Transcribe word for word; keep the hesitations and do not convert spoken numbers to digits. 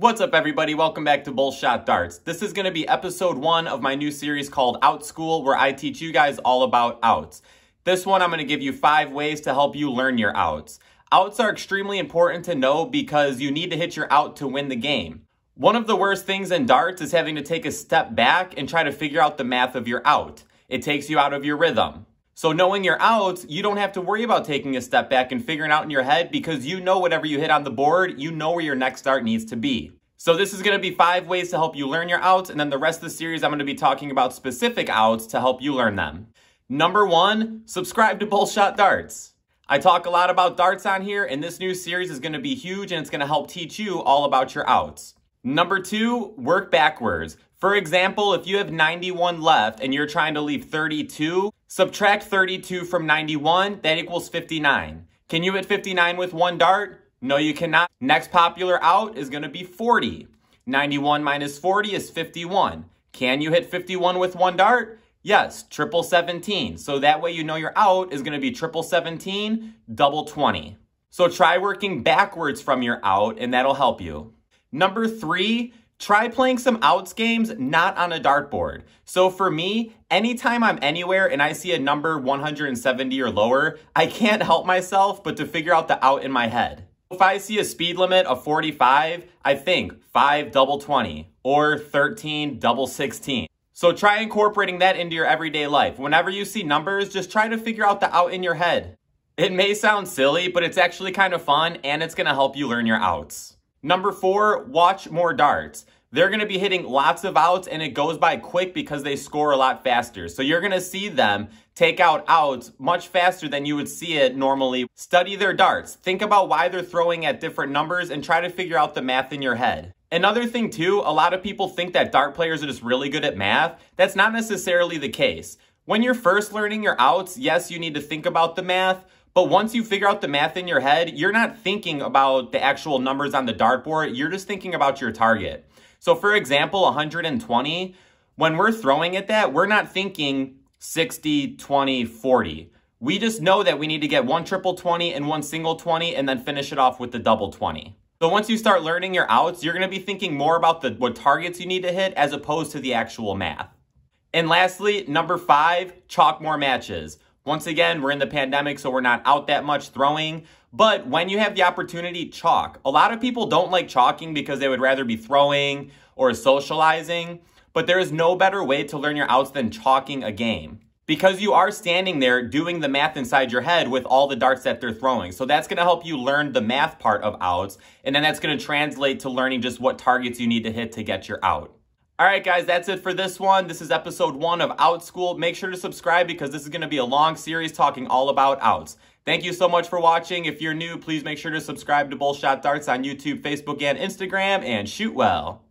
What's up, everybody? Welcome back to Bullshot Darts. This is going to be episode one of my new series called Out School, where I teach you guys all about outs. This one, I'm going to give you five ways to help you learn your outs. Outs are extremely important to know because you need to hit your out to win the game. One of the worst things in darts is having to take a step back and try to figure out the math of your out. It takes you out of your rhythm. So knowing your outs, you don't have to worry about taking a step back and figuring out in your head because you know whatever you hit on the board, you know where your next dart needs to be. So this is going to be five ways to help you learn your outs, and then the rest of the series I'm going to be talking about specific outs to help you learn them. Number one, subscribe to Bullshot Darts. I talk a lot about darts on here, and this new series is going to be huge and it's going to help teach you all about your outs. Number two, work backwards. For example, if you have ninety-one left and you're trying to leave thirty-two, subtract thirty-two from ninety-one, that equals fifty-nine. Can you hit fifty-nine with one dart? No, you cannot. Next popular out is going to be forty. ninety-one minus forty is fifty-one. Can you hit fifty-one with one dart? Yes, triple seventeen. So that way you know your out is going to be triple seventeen, double twenty. So try working backwards from your out and that'll help you. Number three, try playing some outs games not on a dartboard. So for me, anytime I'm anywhere and I see a number one hundred seventy or lower, I can't help myself but to figure out the out in my head. If I see a speed limit of forty-five, I think five double twenty or thirteen double sixteen. So try incorporating that into your everyday life. Whenever you see numbers, just try to figure out the out in your head. It may sound silly, but it's actually kind of fun and it's gonna help you learn your outs. Number four, watch more darts. They're going to be hitting lots of outs and it goes by quick because they score a lot faster. So you're going to see them take out outs much faster than you would see it normally. Study their darts. Think about why they're throwing at different numbers and try to figure out the math in your head. Another thing too, a lot of people think that dart players are just really good at math. That's not necessarily the case. When you're first learning your outs, yes, you need to think about the math. But once you figure out the math in your head, you're not thinking about the actual numbers on the dartboard. You're just thinking about your target. So for example, one hundred twenty, when we're throwing at that, we're not thinking sixty, twenty, forty. We just know that we need to get one triple twenty and one single twenty and then finish it off with the double twenty. So once you start learning your outs, you're going to be thinking more about the what targets you need to hit as opposed to the actual math. And lastly, number five, chalk more matches. Once again, we're in the pandemic, so we're not out that much throwing. But when you have the opportunity, chalk. A lot of people don't like chalking because they would rather be throwing or socializing. But there is no better way to learn your outs than chalking a game. Because you are standing there doing the math inside your head with all the darts that they're throwing. So that's going to help you learn the math part of outs. And then that's going to translate to learning just what targets you need to hit to get your out. All right, guys, that's it for this one. This is episode one of Out School. Make sure to subscribe because this is going to be a long series talking all about outs. Thank you so much for watching. If you're new, please make sure to subscribe to Bullshot Darts on YouTube, Facebook, and Instagram, and shoot well.